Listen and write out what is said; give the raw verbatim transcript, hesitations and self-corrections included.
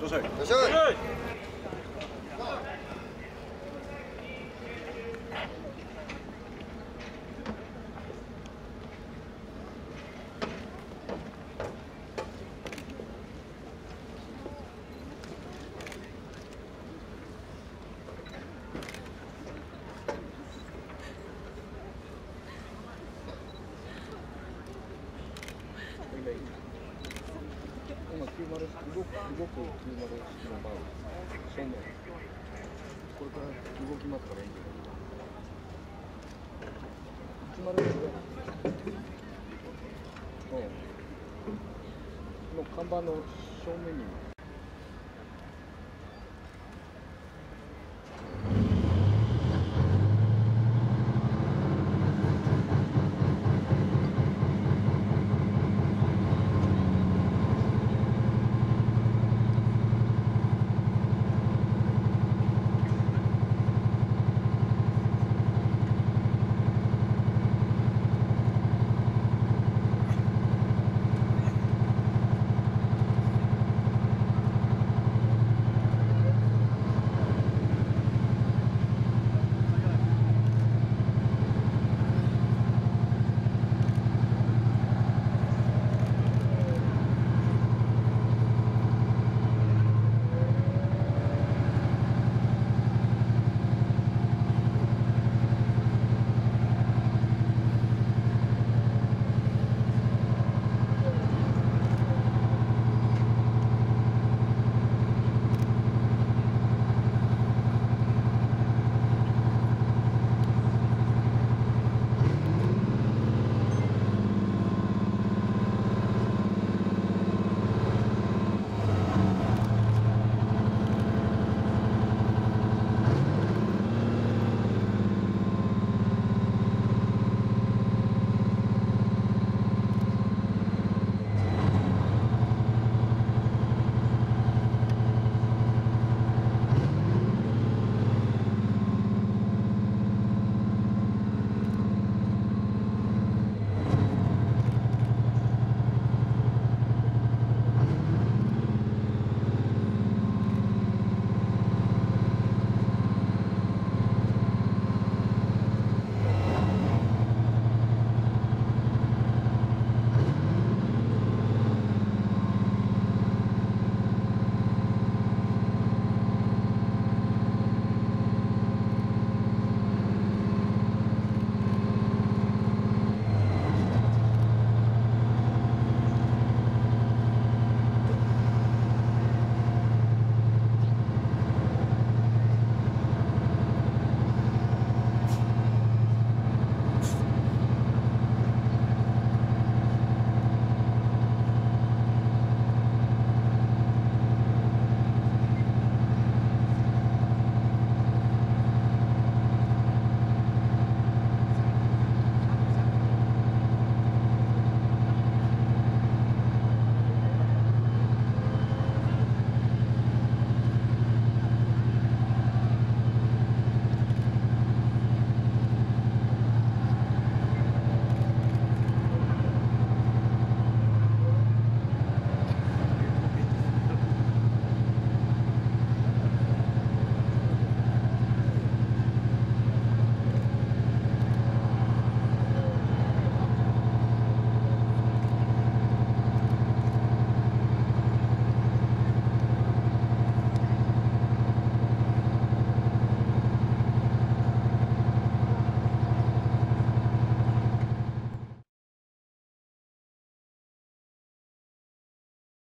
女性。女性。看板の正面に。